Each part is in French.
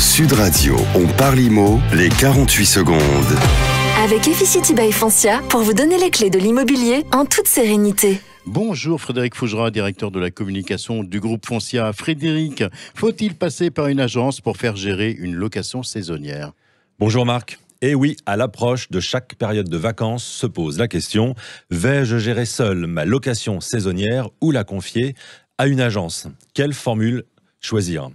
Sud Radio, on parle IMO, les 48 secondes. Avec Efficity by Foncia, pour vous donner les clés de l'immobilier en toute sérénité. Bonjour Frédéric Fougera, directeur de la communication du groupe Foncia. Frédéric, faut-il passer par une agence pour faire gérer une location saisonnière? Bonjour Marc. Et oui, à l'approche de chaque période de vacances se pose la question, vais-je gérer seul ma location saisonnière ou la confier à une agence? Quelle formule choisir?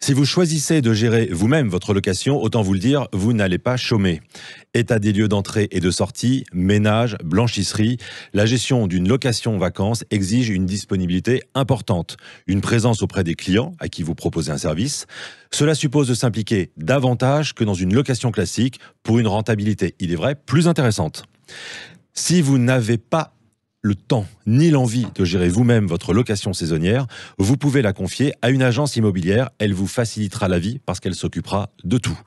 Si vous choisissez de gérer vous-même votre location, autant vous le dire, vous n'allez pas chômer. État des lieux d'entrée et de sortie, ménage, blanchisserie, la gestion d'une location vacances exige une disponibilité importante, une présence auprès des clients à qui vous proposez un service. Cela suppose de s'impliquer davantage que dans une location classique pour une rentabilité, il est vrai, plus intéressante. Si vous n'avez pas le temps ni l'envie de gérer vous-même votre location saisonnière, vous pouvez la confier à une agence immobilière. Elle vous facilitera la vie parce qu'elle s'occupera de tout.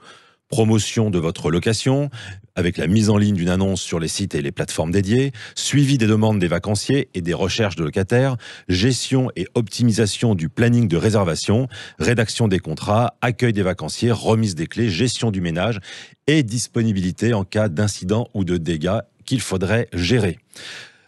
Promotion de votre location, avec la mise en ligne d'une annonce sur les sites et les plateformes dédiées, suivi des demandes des vacanciers et des recherches de locataires, gestion et optimisation du planning de réservation, rédaction des contrats, accueil des vacanciers, remise des clés, gestion du ménage et disponibilité en cas d'incident ou de dégâts qu'il faudrait gérer.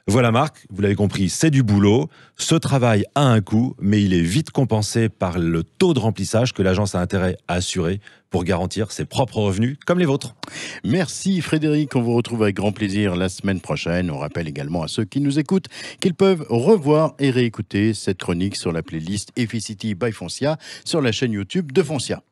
Voilà Marc, vous l'avez compris, c'est du boulot. Ce travail a un coût, mais il est vite compensé par le taux de remplissage que l'agence a intérêt à assurer pour garantir ses propres revenus comme les vôtres. Merci Frédéric, on vous retrouve avec grand plaisir la semaine prochaine. On rappelle également à ceux qui nous écoutent qu'ils peuvent revoir et réécouter cette chronique sur la playlist Efficity by Foncia sur la chaîne YouTube de Foncia.